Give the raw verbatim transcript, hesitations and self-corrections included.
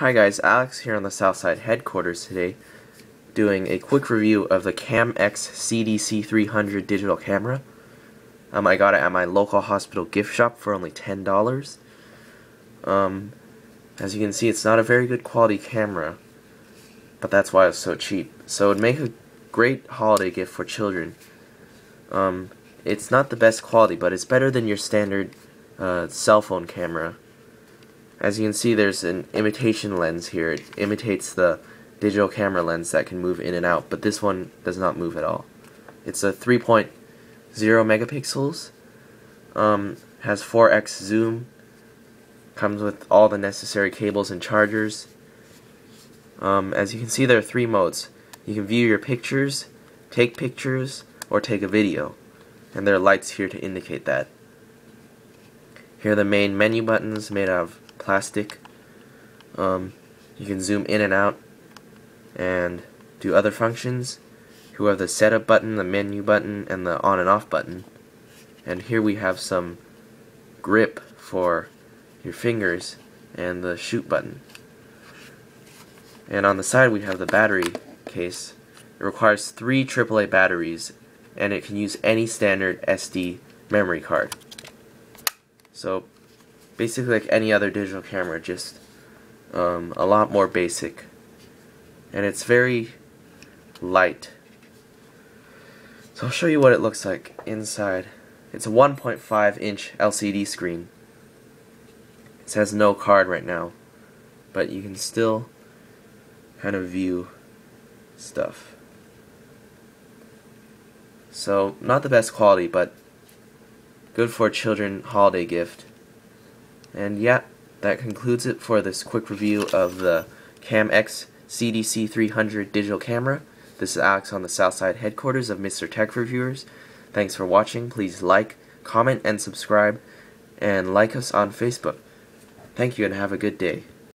Hi guys, Alex here on the Southside headquarters today, doing a quick review of the CAMEX C D C three hundred digital camera. Um, I got it at my local hospital gift shop for only ten dollars. Um, as you can see, it's not a very good quality camera, but that's why it's so cheap. So it would make a great holiday gift for children. Um, it's not the best quality, but it's better than your standard uh, cell phone camera. As you can see, there's an imitation lens here. It imitates the digital camera lens that can move in and out, but this one does not move at all. It's a three point oh megapixels, um, has four X zoom, comes with all the necessary cables and chargers. Um, as you can see, there are three modes. You can view your pictures, take pictures, or take a video, and there are lights here to indicate that. Here are the main menu buttons made out of plastic. Um, you can zoom in and out and do other functions. You have the setup button, the menu button, and the on and off button. And here we have some grip for your fingers and the shoot button. And on the side we have the battery case. It requires three triple A batteries, and it can use any standard S D memory card. So basically like any other digital camera, just um, a lot more basic. And it's very light. So I'll show you what it looks like inside. It's a one point five inch L C D screen. It has no card right now, but you can still kind of view stuff. So not the best quality, but good for a children's holiday gift. And yeah, that concludes it for this quick review of the CAMEX C D C three hundred digital camera. This is Alex on the Southside headquarters of Mister Tech Reviewers. Thanks for watching. Please like, comment, and subscribe, and like us on Facebook. Thank you and have a good day.